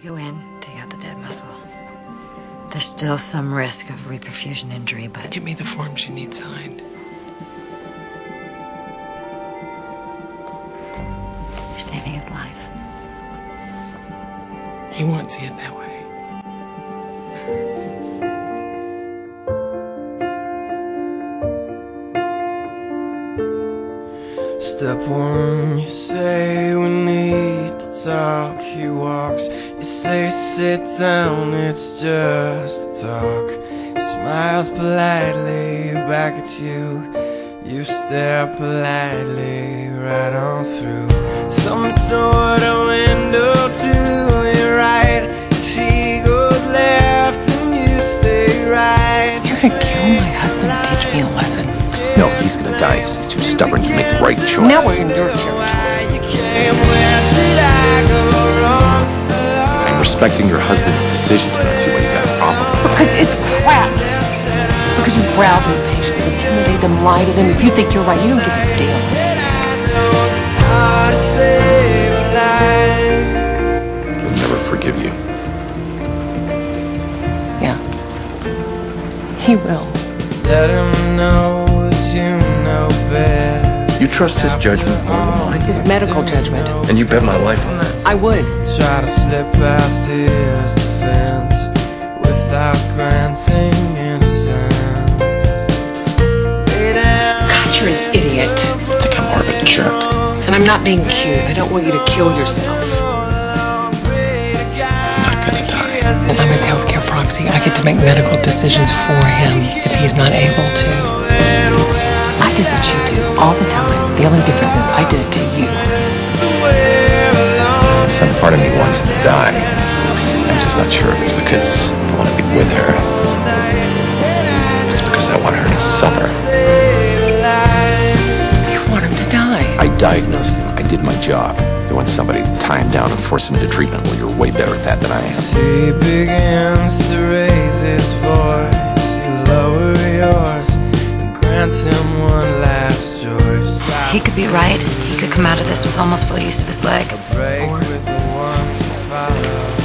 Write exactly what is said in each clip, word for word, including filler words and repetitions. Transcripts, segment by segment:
We go in, take out the dead muscle. There's still some risk of reperfusion injury, but... Give me the forms you need signed. You're saving his life. He wants it that way. Step one, you say we need to talk. He walks, you say sit down, it's just a talk. He smiles politely back at you. You stare politely right on through some sort of window to your right. As he goes left and you stay right. You're gonna kill my husband to teach me a lesson. No, he's gonna die because he's too stubborn to make the right choice. Now we're in your territory. I'm respecting your husband's decision, but I see why you got a problem. Because it's crap. Because you browbeat with patients, intimidate them, lie to them. If you think you're right, you don't give a damn. He'll never forgive you. Yeah. He will. Let him know. You trust his judgment more than mine. His medical judgment. And you bet my life on that. I would. Try to slip past his defense without granting innocence. God, you're an idiot. I think I'm more of a jerk. And I'm not being cute. I don't want you to kill yourself. I'm not gonna die. And I'm his healthcare proxy. I get to make medical decisions for him if he's not able to. I did what you do all the time. The only difference is I did it to you. Some part of me wants him to die. I'm just not sure if it's because I want to be with her. It's because I want her to suffer. You want him to die. I diagnosed him. I did my job. They want somebody to tie him down and force him into treatment. Well, you're way better at that than I am. He begins to raise his voice. You lower yours. One last choice. He could be right. He could come out of this with almost full use of his leg. Or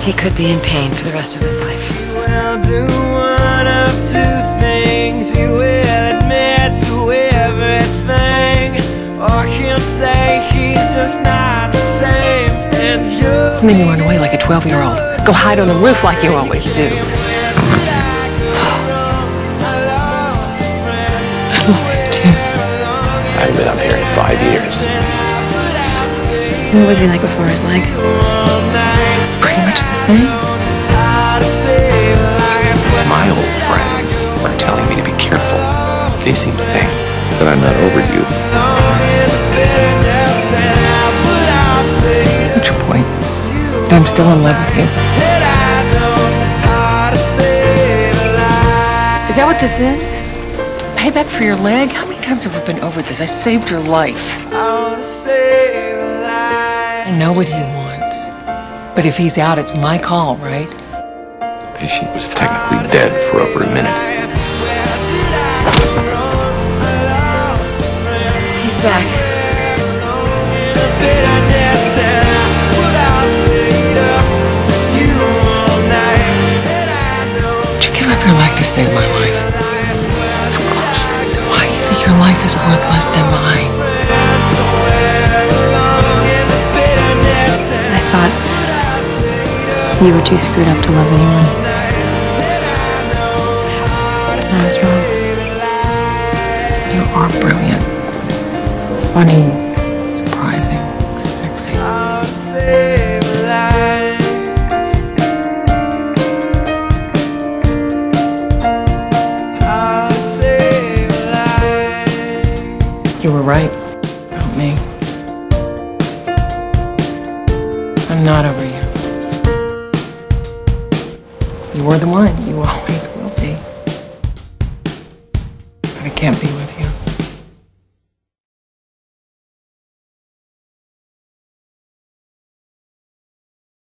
he could be in pain for the rest of his life. He will do one of two things. He will admit to everything, or he'll say he's just not the same. And you made me run away like a twelve-year-old. Go hide on the roof like you always do. I've been up here in five years. So, what was he like before his leg? Pretty much the same. My old friends are telling me to be careful. They seem to think that I'm not over you. What's your point? That I'm still in love with you? Is that what this is? Payback for your leg? How many times have we been over this? I saved your life. I'll save life. I know what he wants. But if he's out, it's my call, right? The patient was technically dead for over a minute. He's back. Would you give up your leg to save my life? Your life is worth less than mine. I thought you were too screwed up to love anyone. I was wrong. You are brilliant. Funny, surprising, sexy. You were right about me. I'm not over you. You were the one. You always will be. But I can't be with you.